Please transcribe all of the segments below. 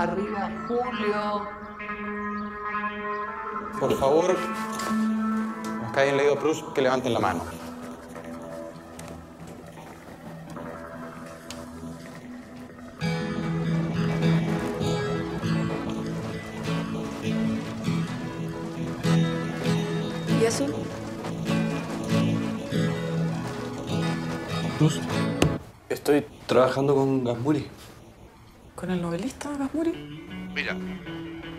Arriba, Julio. Por favor, los que hayan leído Proust, que levanten la mano. ¿Y eso? Proust, estoy trabajando con Gazmuri. ¿Con el novelista Gazmuri? Mira,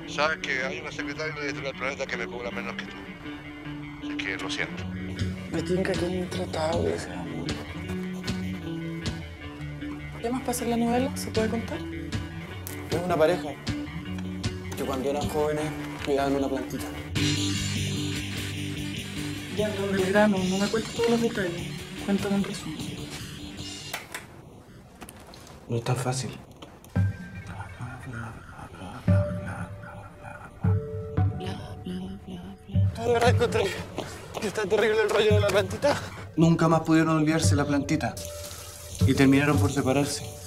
sabes que hay una secretaria de la historia del planeta que me cobra menos que tú. Así que lo siento. Me tinca que un tratado de ese Gazmuri. ¿Qué más pasa en la novela? ¿Se puede contar? Es una pareja que cuando eran jóvenes cuidaban una plantita. Ya, no me grano, no me cuentes todos los detalles. Cuéntame un resumen. No es tan fácil. De verdad encontré que está terrible el rollo de la plantita. Nunca más pudieron olvidarse la plantita y terminaron por separarse.